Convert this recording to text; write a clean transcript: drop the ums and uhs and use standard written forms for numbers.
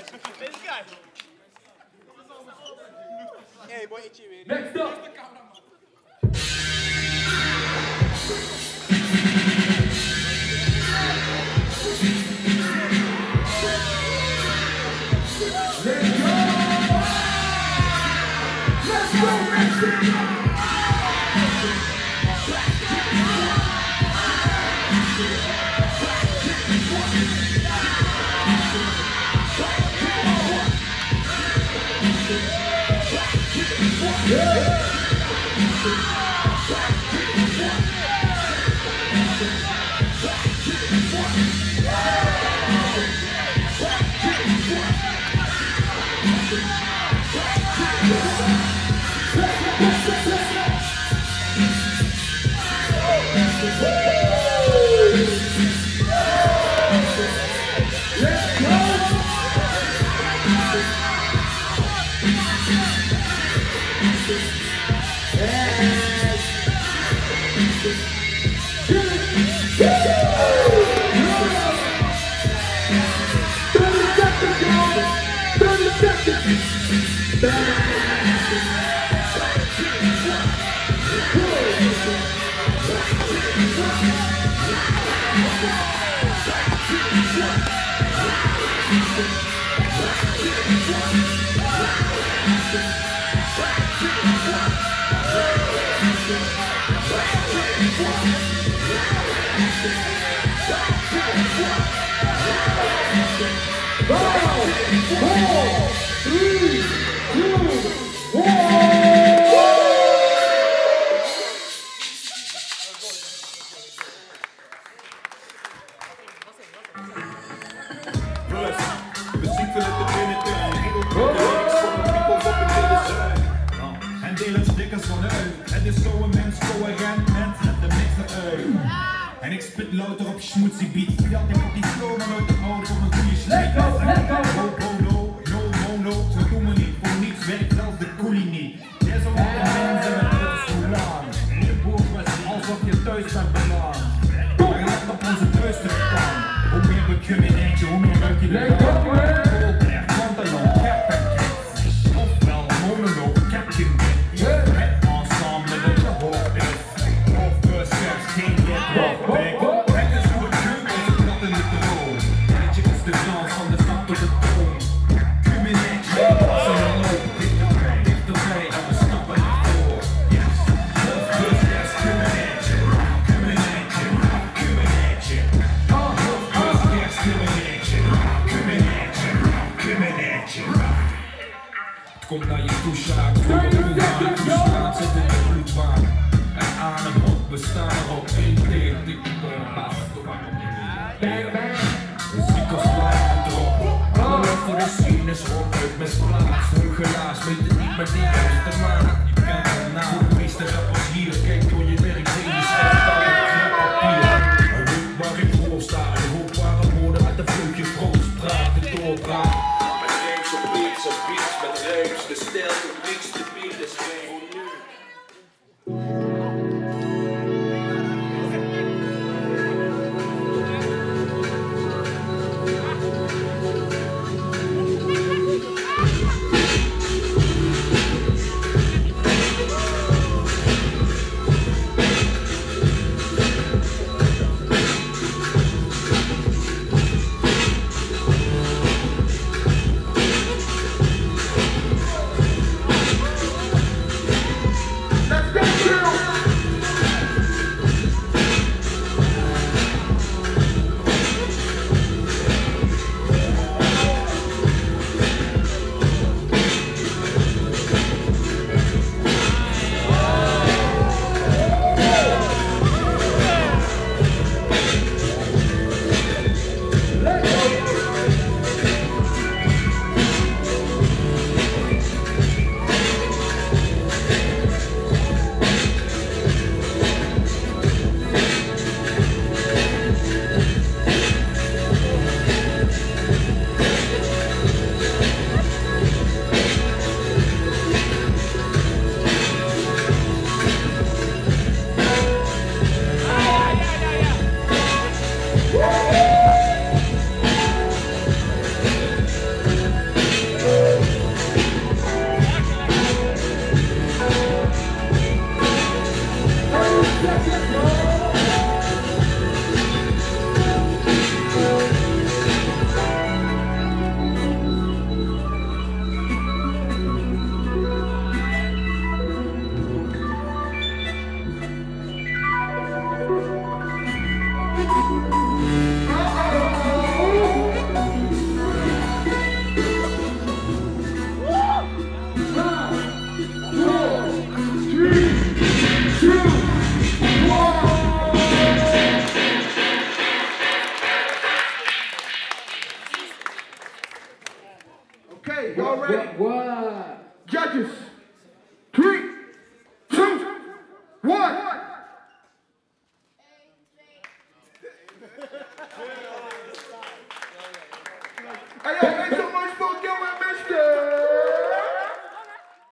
This guy. Hey, boy, HB. Next up. Y'all ready? What? Judges. 3, 2, 1. Hey, yo.